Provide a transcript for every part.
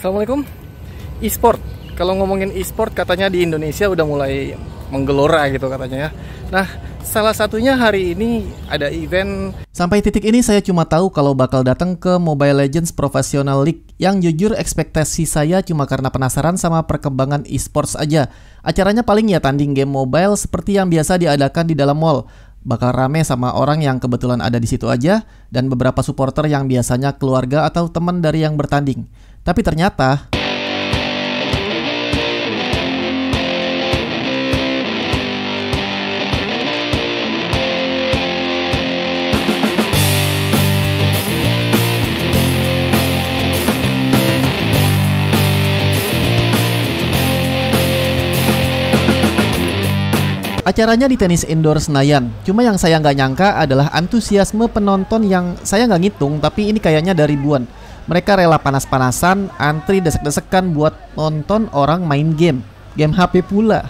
Assalamualaikum. E-sport, kalau ngomongin e-sport katanya di Indonesia udah mulai menggelora gitu katanya ya. Nah, salah satunya hari ini ada event. Sampai titik ini saya cuma tahu kalau bakal datang ke Mobile Legends Professional League, yang jujur ekspektasi saya cuma karena penasaran sama perkembangan e-sports aja. Acaranya paling ya tanding game mobile seperti yang biasa diadakan di dalam mall. Bakal rame sama orang yang kebetulan ada di situ aja, dan beberapa supporter yang biasanya keluarga atau teman dari yang bertanding. Tapi ternyata acaranya di tenis indoor Senayan. Cuma yang saya nggak nyangka adalah antusiasme penonton yang saya nggak ngitung, tapi ini kayaknya dari ribuan. Mereka rela panas-panasan, antri desek-desekan buat nonton orang main game. Game HP pula.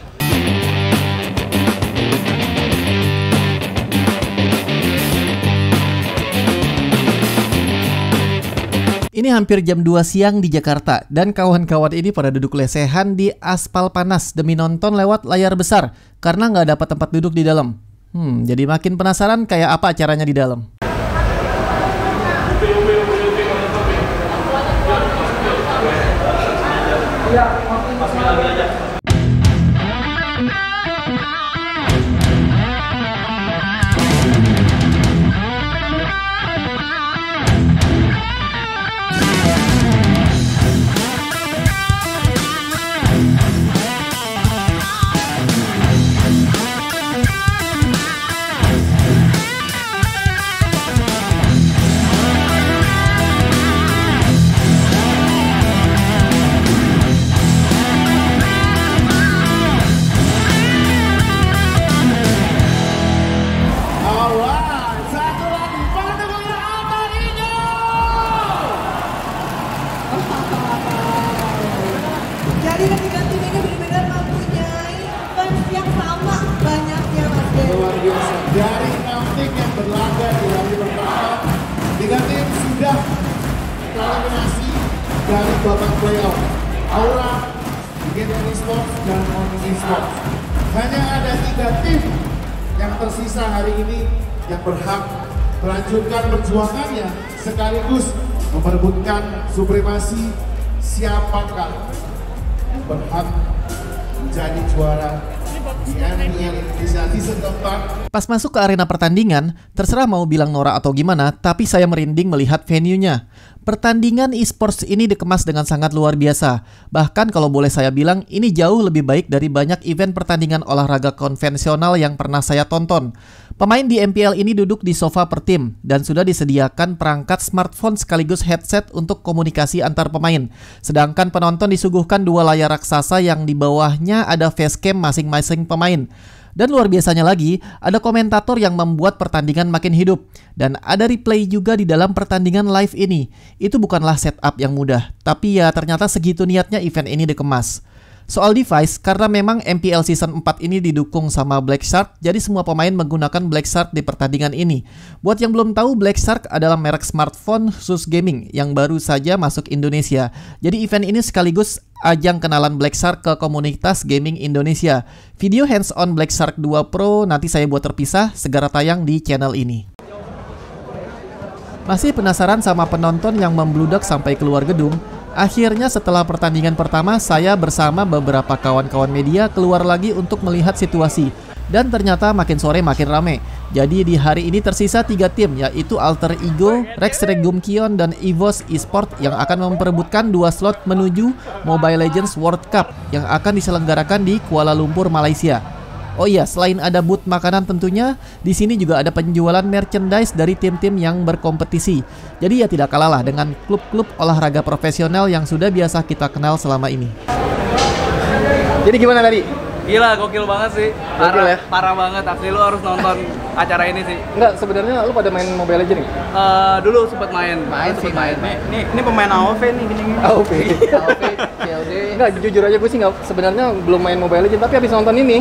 Ini hampir jam 2 siang di Jakarta, dan kawan-kawan ini pada duduk lesehan di aspal panas demi nonton lewat layar besar karena nggak dapat tempat duduk di dalam. Jadi makin penasaran kayak apa acaranya di dalam. Jadi ketiga tim ini benar-benar mempunyai fans yang sama banyaknya, Mas Dev. Luar biasa. Dari 6 tim yang berlaga di hari pertama, 3 tim sudah tereliminasi dari babak playoff. Aura, Getrisport, dan Onisport. Hanya ada 3 tim yang tersisa hari ini yang berhak melanjutkan perjuangannya sekaligus memperebutkan supremasi. Siapakah berhak menjadi juara di season keempat? Pas masuk ke arena pertandingan, terserah mau bilang norak atau gimana, tapi saya merinding melihat venue-nya. Pertandingan e-sports ini dikemas dengan sangat luar biasa. Bahkan kalau boleh saya bilang, ini jauh lebih baik dari banyak event pertandingan olahraga konvensional yang pernah saya tonton. Pemain di MPL ini duduk di sofa per tim, dan sudah disediakan perangkat smartphone sekaligus headset untuk komunikasi antar pemain. Sedangkan penonton disuguhkan 2 layar raksasa yang di bawahnya ada facecam masing-masing pemain. Dan luar biasanya lagi, ada komentator yang membuat pertandingan makin hidup. Dan ada replay juga di dalam pertandingan live ini. Itu bukanlah setup yang mudah, tapi ya ternyata segitu niatnya event ini dikemas. Soal device, karena memang MPL Season 4 ini didukung sama Black Shark, jadi semua pemain menggunakan Black Shark di pertandingan ini. Buat yang belum tahu, Black Shark adalah merek smartphone khusus gaming yang baru saja masuk Indonesia. Jadi event ini sekaligus ajang kenalan Black Shark ke komunitas gaming Indonesia. Video hands-on Black Shark 2 Pro nanti saya buat terpisah, segera tayang di channel ini. Masih penasaran sama penonton yang membludak sampai keluar gedung? Akhirnya setelah pertandingan pertama, saya bersama beberapa kawan-kawan media keluar lagi untuk melihat situasi. Dan ternyata makin sore makin rame. Jadi di hari ini tersisa 3 tim, yaitu Alter Ego, Rex Regum Qeon, dan EVOS Esports yang akan memperebutkan 2 slot menuju Mobile Legends World Cup yang akan diselenggarakan di Kuala Lumpur, Malaysia. Oh iya, selain ada booth makanan tentunya, di sini juga ada penjualan merchandise dari tim-tim yang berkompetisi. Jadi ya tidak kalah lah dengan klub-klub olahraga profesional yang sudah biasa kita kenal selama ini. Jadi gimana tadi? Gila, gokil banget sih. Parah, ya? Parah banget, asli lu harus nonton acara ini sih. Enggak, sebenarnya lu pada main Mobile Legends? Dulu sempet main. Ini pemain AOV nih, gini-gini. AOV? AOV, CLD. Enggak, jujur aja gue sih sebenarnya belum main Mobile Legends, tapi habis nonton ini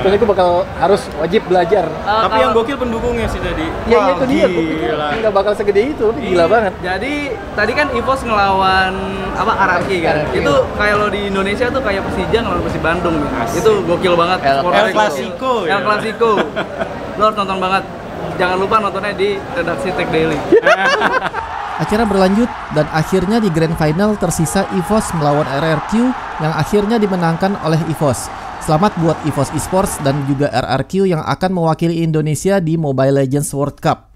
Pokoknya gue bakal harus wajib belajar. Tapi yang gokil pendukungnya sih tadi. Iya, wow, itu dia. Gila. Nggak bakal segede itu, tapi gila banget. Jadi tadi kan EVOS ngelawan apa Araki kan? Itu kayak lo di Indonesia tuh kayak Persija ngelawan Persib Bandung. Asik. Itu gokil banget. El Clasico. Lo harus nonton banget. Jangan lupa nontonnya di Redaksi Tech Daily. Acara berlanjut dan akhirnya di grand final tersisa EVOS melawan RRQ yang akhirnya dimenangkan oleh EVOS. Selamat buat EVOS Esports dan juga RRQ yang akan mewakili Indonesia di Mobile Legends World Cup.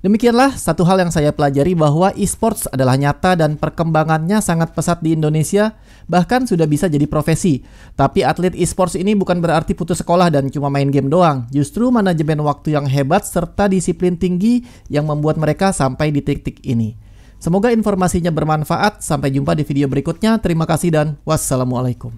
Demikianlah satu hal yang saya pelajari bahwa esports adalah nyata dan perkembangannya sangat pesat di Indonesia, bahkan sudah bisa jadi profesi. Tapi atlet esports ini bukan berarti putus sekolah dan cuma main game doang. Justru manajemen waktu yang hebat serta disiplin tinggi yang membuat mereka sampai di titik ini. Semoga informasinya bermanfaat. Sampai jumpa di video berikutnya. Terima kasih dan wassalamualaikum.